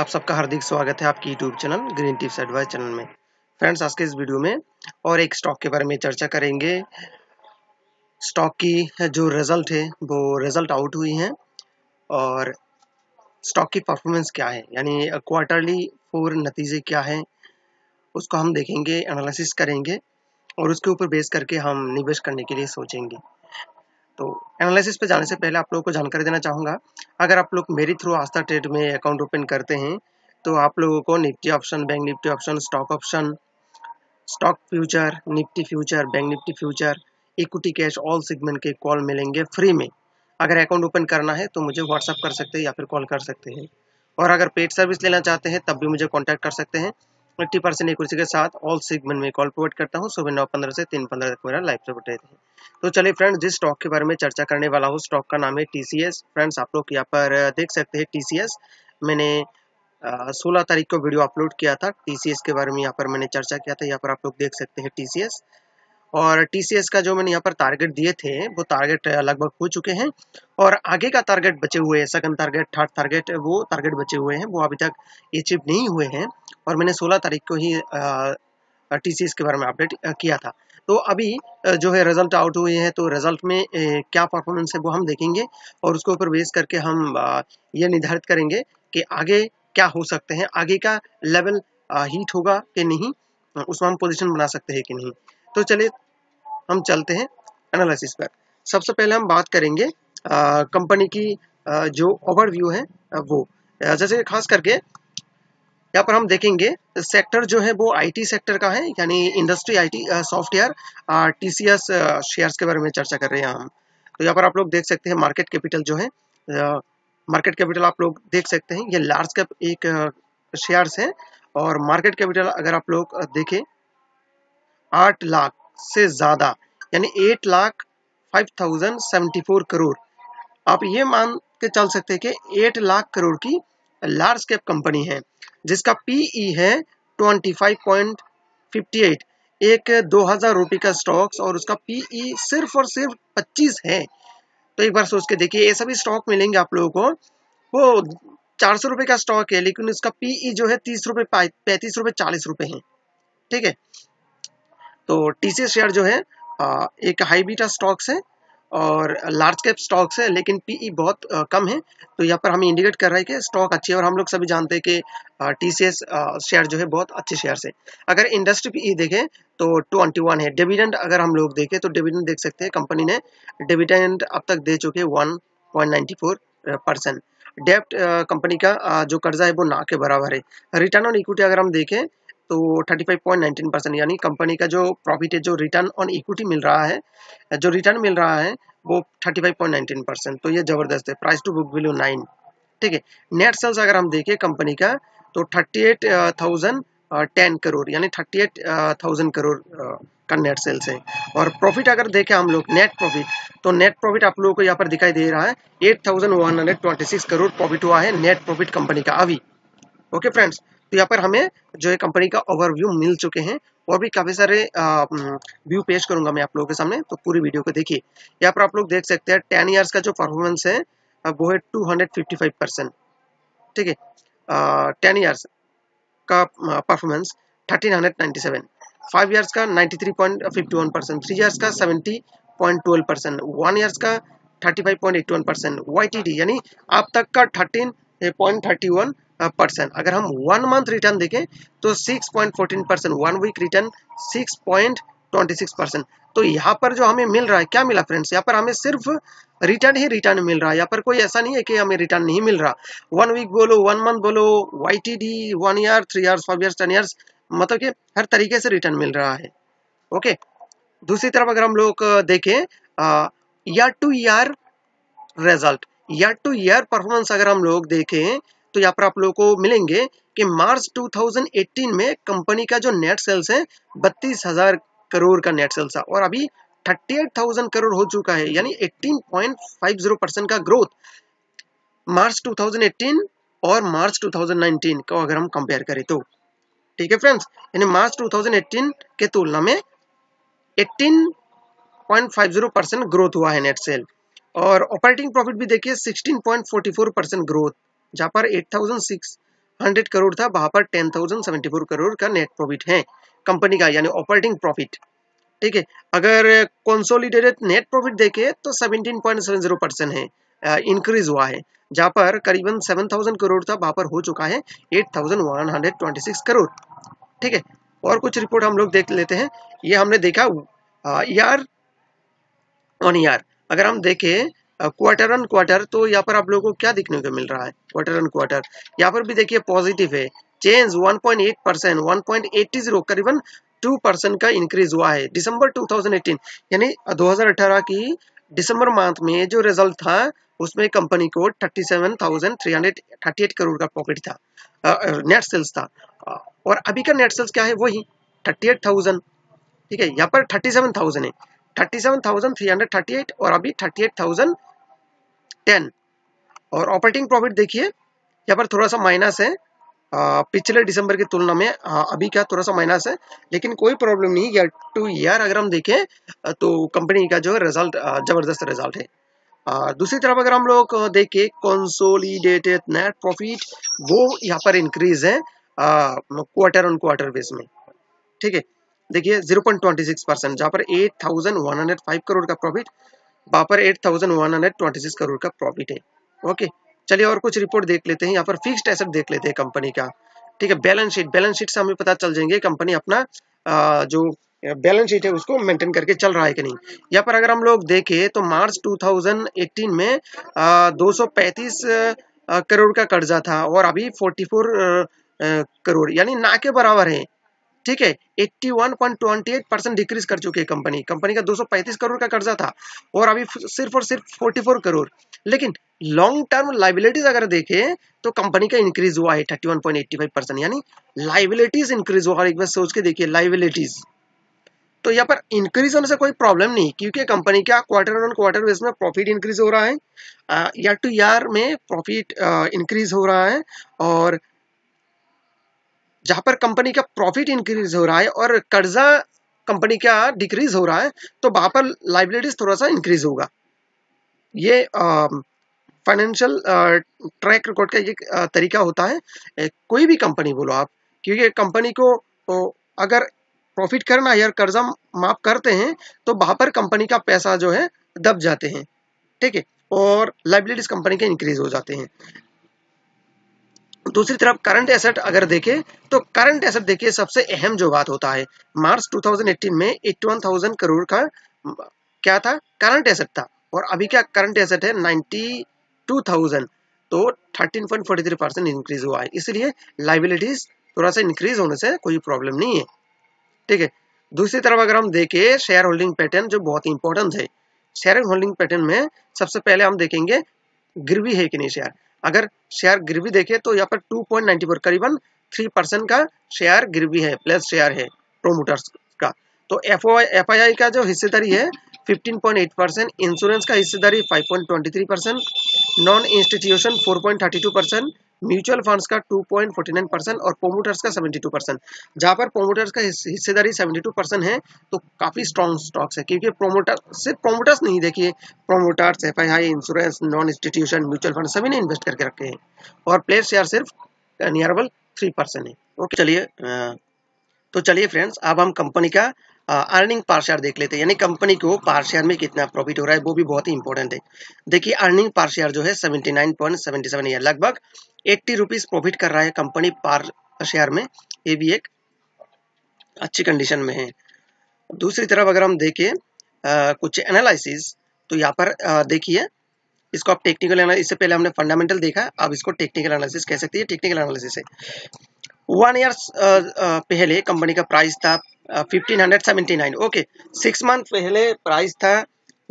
आप सबका हार्दिक स्वागत है आपकी YouTube channel green tips advice channel में। फ्रेंड्स, आज के इस वीडियो में और एक स्टॉक के बारे में चर्चा करेंगे। स्टॉक की जो रिजल्ट है वो रिजल्ट आउट हुई हैं और स्टॉक की परफॉर्मेंस क्या है, यानी क्वार्टरली 4 नतीजे क्या हैं, उसको हम देखेंगे, एनालिसिस करेंगे और उसके ऊपर बेस करके हम निवेश करने के लिए सोचेंगे। तो एनालिसिस पे जाने से पहले आप लोगों को जानकारी देना चाहूँगा, अगर आप लोग मेरे थ्रू आस्था ट्रेड में अकाउंट ओपन करते हैं तो आप लोगों को Nifty option, bank Nifty option, stock future, Nifty future, bank Nifty future, equity cash, all segment के कॉल मिलेंगे फ्री में। अगर अकाउंट ओपन करना है तो मुझे व्हाट्सअप कर सकते हैं या फिर कॉल कर सकते हैं, और अगर पेड सर्विस लेना चाहते हैं तब भी मुझे कॉन्टैक्ट कर सकते हैं। 50% इक्विटी के साथ ऑल सेगमेंट में कॉल प्रोवाइड करता हूँ। सुबह 9:15 से 3:15 तक मेरा लाइव सपोर्ट रहता है। तो चलिए फ्रेंड्स, जिस स्टॉक के बारे में चर्चा करने वाला हूँ, स्टॉक का नाम है TCS। फ्रेंड्स, आप लोग यहाँ पर देख सकते हैं TCS। मैंने 16 तारीख को वीडियो अपलोड किया था, TCS के बारे में यहाँ पर मैंने चर्चा किया था। यहाँ पर आप लोग देख सकते हैं TCS, और TCS का जो मैंने यहाँ पर टारगेट दिए थे वो टारगेट लगभग हो चुके हैं, और आगे का टारगेट बचे हुए हैं, सेकंड टारगेट, थर्ड टारगेट, वो टारगेट बचे हुए हैं, वो अभी तक अचीव नहीं हुए हैं। और मैंने 16 तारीख को ही TCS के बारे में अपडेट किया था। तो अभी जो है रिजल्ट आउट हुए हैं, तो रिजल्ट में क्या परफॉर्मेंस है वो हम देखेंगे और उसके ऊपर बेस करके हम ये निर्धारित करेंगे कि आगे क्या हो सकते हैं, आगे का लेवल हीट होगा कि नहीं, उसमें हम पोजिशन बना सकते हैं कि नहीं। तो चलिए हम चलते हैं एनालिसिस पर। सबसे पहले हम बात करेंगे कंपनी की जो ओवरव्यू है वो, जैसे खास करके यहाँ पर हम देखेंगे सेक्टर जो है वो आईटी सेक्टर का है, यानी industry, IT, software. TCS shares के बारे में चर्चा कर रहे हैं हम। तो यहाँ पर आप लोग देख सकते हैं मार्केट कैपिटल जो है, मार्केट कैपिटल आप लोग देख सकते हैं, ये लार्ज कैप एक शेयर्स है, और मार्केट कैपिटल अगर आप लोग देखें 8 लाख से ज़्यादा, यानी 8,05,074 करोड़। आप ये मान के चल सकते हैं कि 8 लाख करोड़ की लार्ज कैप कंपनी है, जिसका पीई है 25.58, एक 2000 रुपये का स्टॉक्स और उसका पीई सिर्फ और सिर्फ 25 है। तो एक बार सोच के देखिए, ये सभी स्टॉक मिलेंगे आप लोगों को, वो 400 रुपये का स्टॉक है, लेकिन उसका पीई जो है 30 रुपये, 35 रुपये, 40 रुपये है। ठीक है, तो TCS शेयर जो है एक हाई बीटा स्टॉक्स है और लार्ज कैप स्टॉक्स है, लेकिन पीई बहुत कम है। तो यहाँ पर हमें इंडिकेट कर रहा है कि स्टॉक अच्छी है, और हम लोग सभी जानते हैं कि TCS शेयर जो है बहुत अच्छे शेयर है। अगर इंडस्ट्री पीई देखें तो 21 है। डिविडेंड अगर हम लोग देखें तो डिविडेंड देख सकते हैं, कंपनी ने डिविडेंड अब तक दे चुके 1.94%। डेप्ट कंपनी का जो कर्जा है वो ना के बराबर है। रिटर्न ऑन इक्विटी अगर हम देखें तो 35.19%, यानी कंपनी का जो प्रॉफिट है, जो रिटर्न ऑन इक्विटी मिल रहा है, जो रिटर्न मिल रहा है वो 35.19%, तो ये ज़बरदस्त है। Price to book value 9। ठीक है, नेट सेल्स अगर हम देखें कंपनी का तो 38,010 करोड़, यानी 38,000 करोड़ का नेट सेल्स है। और प्रॉफिट अगर देखें हम लोग, नेट प्रॉफिट, तो नेट प्रॉफिट आप लोगों को यहाँ पर दिखाई दे रहा है 8,126 करोड़ प्रॉफिट हुआ है, नेट प्रॉफिट कंपनी का अभी। ओके फ्रेंड्स, तो यहाँ पर हमें जो है कंपनी का ओवरव्यू मिल चुके हैं, और भी काफ़ी सारे व्यू पेश करूंगा मैं आप लोगों के सामने, तो पूरी वीडियो को देखिए। यहाँ पर आप लोग देख सकते हैं 10 इयर्स का जो परफॉर्मेंस है वो है 255%। ठीक है, 10 इयर्स का परफॉर्मेंस 1397, 5 इयर्स का 93.51%, 3 इयर्स का 70.12%, 1 इयर्स का 35.81%, YTD यानी अब तक का 13.31%। अगर हम 1 मंथ रिटर्न देखें तो 6.14%, 1 वीक रिटर्न 6.26%। तो यहाँ पर जो हमें मिल रहा है, क्या मिला फ्रेंड्स, यहाँ पर हमें सिर्फ रिटर्न ही रिटर्न मिल रहा है। यहाँ पर कोई ऐसा नहीं है कि हमें रिटर्न नहीं मिल रहा। 1 वीक बोलो, 1 मंथ बोलो, YTD, 1 year, 3 years, 5 years, 10 years, मतलब कि हर तरीके से रिटर्न मिल रहा है। ओके, दूसरी तरफ अगर हम लोग देखें year to year result, year to year performance अगर हम लोग देखें तो यहाँ पर आप लोगों को मिलेंगे कि मार्च 2018 में कंपनी का जो नेट सेल्स है 32,000 करोड़ का नेट सेल्स है, और अभी 38,000 करोड़ हो चुका है, यानी 18.50% का ग्रोथ मार्च 2018 और मार्च 2019 को अगर हम कंपेयर करें तो। ठीक है फ्रेंड्स, यानी मार्च 2018 के तुलना में 18.50% ग्रोथ हुआ है नेट सेल। और ऑपरेटिंग प्रॉफिट भी देखिए 16.44% ग्रोथ, जहाँ पर 8,006 100 करोड़ था, वहां पर 10,074 करोड़ का नेट प्रॉफिट है कंपनी का, यानी ऑपरेटिंग प्रॉफिट। ठीक है, अगर कंसोलिडेटेड नेट प्रॉफिट देखें तो 17.70% है, इंक्रीज हुआ है। जहाँ पर करीबन 7,000 करोड़ था, वहाँ पर हो चुका है 8,126 करोड़। ठीक है, और कुछ रिपोर्ट हम लोग देख लेते हैं। ये हमने देखा ईयर ऑन ईयर। अगर हम देखें क्वार्टर ऑन क्वार्टर, तो यहाँ पर आप लोगों को क्या देखने को मिल रहा है, क्वार्टर ऑन क्वार्टर यहाँ पर भी देखिए पॉजिटिव है। चेंज 1.8%, 1.80 करीबन 2% का इंक्रीज हुआ है। दिसंबर 2018 यानी 2018 की दिसंबर मंथ में जो रिजल्ट था उसमें कंपनी को 37,338 करोड़ का प्रॉफिट था, नेट सेल्स था। और अभी का नेट सेल्स क्या है, वही 38,000। ठीक है, यहाँ पर 37,000 है, 37,338 और अभी 38,010। और ऑपरेटिंग प्रॉफिट देखिए यहाँ पर थोड़ा सा माइनस है, पिछले दिसंबर की तुलना में अभी का थोड़ा सा माइनस है, लेकिन कोई प्रॉब्लम नहीं। ईयर टू ईयर अगर हम देखें तो कंपनी का जो रिजल्ट जबरदस्त रिजल्ट है। दूसरी तरफ अगर हम लोग देखें कंसोलिडेटेड नेट प्रॉफिट, वो यहाँ पर इंक्रीज है क्वार्टर ऑन क्वार्टर बेस में। ठीक है, देखिए 0.26%, जहाँ पर 8,105 करोड़ का प्रॉफिट, वहाँ पर 8,126 करोड़ का प्रॉफिट है। ओके, चलिए और कुछ रिपोर्ट देख लेते हैं। यहाँ पर फिक्स्ड एसेट देख लेते हैं कंपनी का। ठीक है, बैलेंस शीट से हमें पता चल जाएंगे कंपनी अपना जो बैलेंस शीट है उसको मेंटेन करके चल रहा है कि नहीं। यहाँ पर अगर हम लोग देखें तो मार्च 2018 में 235 करोड़ का कर्जा था और अभी 44 करोड़, यानी ना के बराबर है। ठीक है, 81.28% डिक्रीज कर चुकी है कंपनी का 235 करोड़ का कर्जा था और अभी सिर्फ और सिर्फ 44 करोड़। लेकिन लॉन्ग टर्म लाइबिलिटीज अगर देखें तो कंपनी का इंक्रीज हुआ है 31.85%, यानी लाइबिलिटीज इंक्रीज हुआ है। एक बार सोच के देखिए लाइबिलिटीज, तो यहाँ पर इंक्रीज होने से कोई प्रॉब्लम नहीं, क्योंकि कंपनी का क्वार्टर ऑन क्वार्टर बेस में प्रॉफिट इंक्रीज हो रहा है, ईयर टू ईयर में प्रॉफिट इंक्रीज हो रहा है। और जहां पर कंपनी का प्रॉफिट इंक्रीज हो रहा है और कर्जा कंपनी का डिक्रीज हो रहा है, तो वहां पर लाइबिलिटीज थोड़ा सा इंक्रीज होगा। ये फाइनेंशियल ट्रैक रिकॉर्ड का एक तरीका होता है, कोई भी कंपनी बोलो आप, क्योंकि कंपनी को अगर प्रॉफिट करना है और कर्जा माफ करते हैं तो वहां पर कंपनी का पैसा जो है दब जाते हैं। ठीक है, और लाइबिलिटीज कंपनी के इंक्रीज हो जाते हैं। दूसरी तरफ करंट एसेट अगर देखें तो करंट एसेट देखिए सबसे अहम जो बात होता है, मार्च 2018 में 81,000 करोड़ का क्या था, करंट एसेट था, और अभी क्या करंट एसेट है 92,000, तो 13.43% इंक्रीज हुआ है। इसलिए लाइबिलिटीज थोड़ा सा इंक्रीज होने से कोई प्रॉब्लम नहीं है। ठीक है, दूसरी तरफ अगर हम देखें शेयर होल्डिंग पैटर्न, जो बहुत इंपॉर्टेंट है। शेयर होल्डिंग पैटर्न में सबसे पहले हम देखेंगे गिरवी है कि नहीं शेयर। अगर शेयर गिरवी देखें तो यहाँ पर 2.94 करीबन 3% का शेयर गिरवी है, प्लस शेयर है प्रोमोटर्स का। तो एफआईआई का जो हिस्सेदारी है 15.8%, इंश्योरेंस का हिस्सेदारी 5.23%, नॉन इंस्टीट्यूशन 4.32%, म्यूचुअल फंड्स का 2.49% और प्रोमोटर्स का 72%। जहाँ पर प्रोमोटर्स का हिस्सेदारी 72% है तो काफ़ी स्ट्रॉन्ग स्टॉक्स है, क्योंकि सिर्फ प्रोमोटर्स नहीं, देखिए promoters, FII, insurance, non institution, mutual fund सभी ने इन्वेस्ट करके रखे हैं, और प्लेयर शेयर सिर्फ नियरबल 3% है। ओके, तो चलिए फ्रेंड्स, अब हम कंपनी का अर्निंग पार शेयर देख लेते हैं, यानी कंपनी को पार शेयर में कितना प्रॉफिट हो रहा है, वो भी बहुत ही इंपॉर्टेंट है। देखिए अर्निंग पार शेयर जो है 79.77 है, लगभग 80 रुपीज प्रॉफिट कर रहा है कंपनी पार शेयर में, ये भी एक अच्छी कंडीशन में है। दूसरी तरफ अगर हम देखें कुछ एनालिसिस, तो यहाँ पर देखिए, इसको आप टेक्निकल एनालिसिस, इससे पहले हमने फंडामेंटल देखा, अब इसको टेक्निकल एनालिसिस कह सकते हैं, टेक्निकल एनालिसिस है। 1 ईयर पहले कंपनी का प्राइस था 1579, ओके। 6 मंथ पहले प्राइस था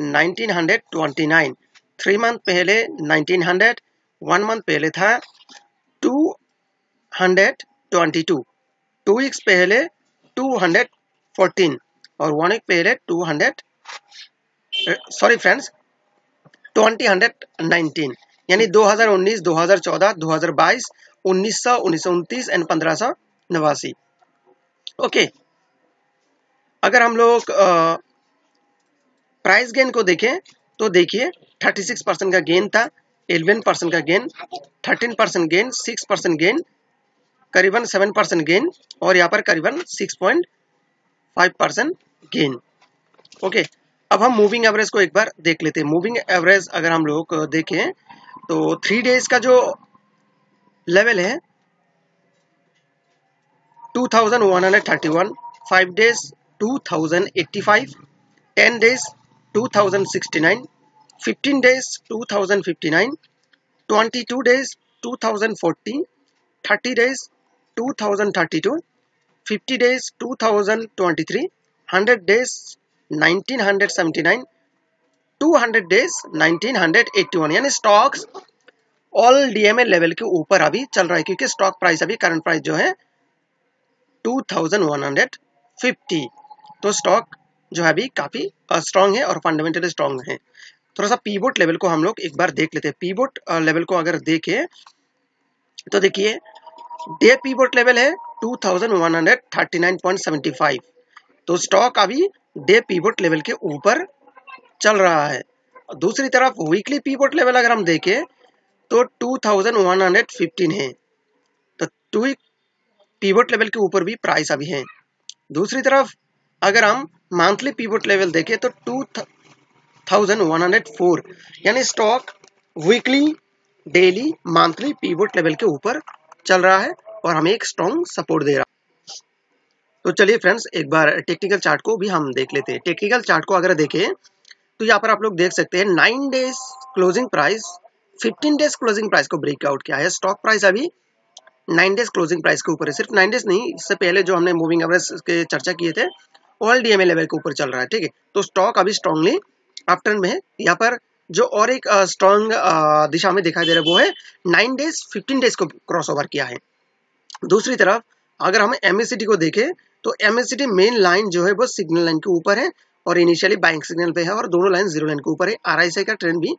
1929, 3 मंथ पहले 1900, 1 मंथ पहले था 222, 2 वीक्स पहले 214 और 1 वीक पहले 2019, यानी 2019, 2014, 2022, 1900, 1929 एंड 1589। ओके, अगर हम लोग प्राइस गेन को देखें तो देखिए 36% का गेन था, 11% का गेन, 13% गेन, 6% गेन, करीबन 7% गेन और यहाँ पर करीबन 6.5% गेन। ओके, अब हम मूविंग एवरेज को एक बार देख लेते हैं। मूविंग एवरेज अगर हम लोग देखें तो 3 डेज का जो लेवल है 2131, 5 days 2085, 10 days 2069, 15 days 2059, 22 days 2040, 30 days 2032, 50 days 2023, 100 days 1979, 200 days 1981। यानी स्टॉक्स ऑल डीएमए लेवल के ऊपर अभी चल रहा है क्योंकि स्टॉक प्राइस अभी करंट प्राइस जो है 2150, तो स्टॉक जो है अभी काफी स्ट्रांग है और फंडामेंटली स्ट्रांग है। थोड़ा सा पीवोट लेवल को हम लोग एक बार देख लेते हैं। पीवोट लेवल को अगर देखें तो देखिए डे पीवोट लेवल है 2139.75, तो स्टॉक अभी डे पीवोट लेवल के ऊपर चल रहा है। दूसरी तरफ वीकली पीवोट लेवल अगर हम देखें तो 2115 है, तो टू पीवोट लेवल के ऊपर भी प्राइस अभी है। दूसरी तरफ अगर हम मंथली पीवोट लेवल देखें तो 2104, यानी stock weekly daily monthly pivot level के ऊपर चल रहा है और हमें एक स्ट्रॉन्ग सपोर्ट दे रहा है। तो चलिए फ्रेंड्स एक बार टेक्निकल चार्ट को भी हम देख लेते हैं। टेक्निकल चार्ट को अगर देखें तो यहाँ पर आप लोग देख सकते हैं 9 days closing price 15 days closing price को ब्रेकआउट किया है। स्टॉक प्राइस अभी 9 डेज क्लोजिंग प्राइस के ऊपर है। सिर्फ 9 डेज नहीं, इससे पहले जो हमने मूविंग एवरेज के चर्चा किए थे ऑल डीएमए लेवल के ऊपर चल रहा है। ठीक है, तो स्टॉक अभी स्ट्रांगली अपटर्न में है। यहाँ पर जो और एक स्ट्रांग दिशा में दिखाई दे रहा है वो है 9 डेज 15 डेज को क्रॉस ओवर किया है। दूसरी तरफ अगर हम MACD को देखें तो MACD मेन लाइन जो है वो सिग्नल लाइन के ऊपर है और इनिशियली बाइंग सिग्नल पे है और दोनों लाइन जीरो लाइन के ऊपर है। RSI का ट्रेंड भी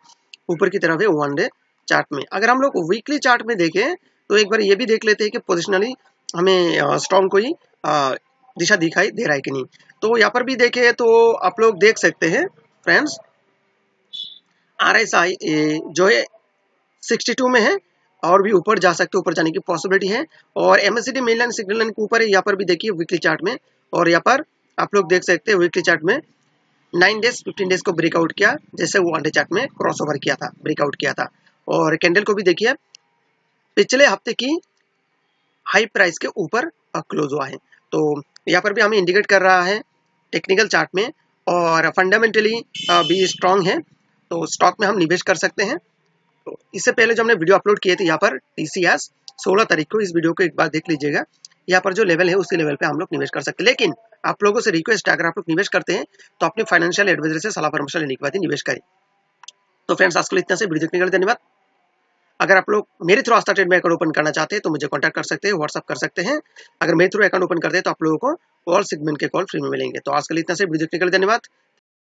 ऊपर की तरफ है 1 डे चार्ट में। अगर हम लोग वीकली चार्ट में देखें तो एक बार ये भी देख लेते हैं कि पोजिशनली हमें स्ट्रॉन्ग कोई दिशा दिखाई दे रहा है कि नहीं। तो यहाँ पर भी देखें तो आप लोग देख सकते हैं फ्रेंड्स RSI जो है 62 में है और भी ऊपर जा सकते, ऊपर जाने की पॉसिबिलिटी है। और MACD main line signal line के ऊपर है, यहाँ पर भी देखिए वीकली चार्ट में। और यहाँ पर आप लोग देख सकते हैं वीकली चार्ट में 9 डेज 15 डेज को ब्रेकआउट किया, जैसे वो 1 डे चार्ट में क्रॉस ओवर किया था, ब्रेकआउट किया था। और कैंडल को भी देखिए पिछले हफ्ते की हाई प्राइस के ऊपर क्लोज हुआ है, तो यहाँ पर भी हमें इंडिकेट कर रहा है टेक्निकल चार्ट में। और फंडामेंटली भी स्ट्रांग है, तो स्टॉक में हम निवेश कर सकते हैं। तो इससे पहले जो हमने वीडियो अपलोड किए थे यहाँ पर TCS 16 तारीख को, इस वीडियो को एक बार देख लीजिएगा। यहाँ पर जो लेवल है उसी लेवल पे हम लोग निवेश कर सकते हैं। लेकिन आप लोगों से रिक्वेस्ट है, अगर आप लोग निवेश करते हैं तो अपने फाइनेंशियल एडवाइजर से सलाह परामर्श लेने के बाद ही निवेश करें। तो फ्रेंड्स आज के लिए इतना से, वीडियो देखने के लिए धन्यवाद। अगर आप लोग मेरे थ्रू आस्था ट्रेड में अकाउंट ओपन करना चाहते हैं तो मुझे कॉन्टैक्ट कर सकते हैं, व्हाट्सअप कर सकते हैं। अगर मेरे थ्रू अकाउंट ओपन करते हैं तो आप लोगों को और सेगमेंट के कॉल फ्री में मिलेंगे। तो आज के लिए इतना से, वीडियो देखने के लिए धन्यवाद।